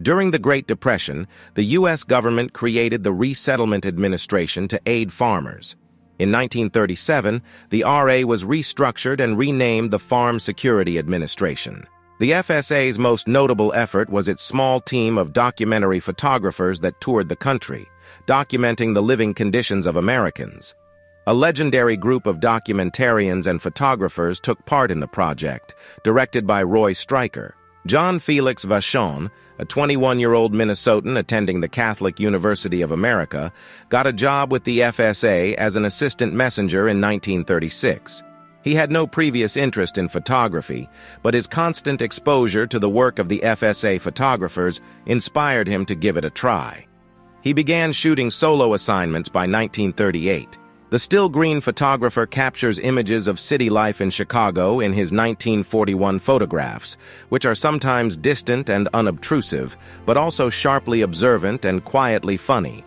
During the Great Depression, the U.S. government created the Resettlement Administration to aid farmers. In 1937, the RA was restructured and renamed the Farm Security Administration. The FSA's most notable effort was its small team of documentary photographers that toured the country, documenting the living conditions of Americans. A legendary group of documentarians and photographers took part in the project, directed by Roy Stryker. John Felix Vachon, a 21-year-old Minnesotan attending the Catholic University of America, got a job with the FSA as an assistant messenger in 1936. He had no previous interest in photography, but his constant exposure to the work of the FSA photographers inspired him to give it a try. He began shooting solo assignments by 1938. The still-green photographer captures images of city life in Chicago in his 1941 photographs, which are sometimes distant and unobtrusive, but also sharply observant and quietly funny,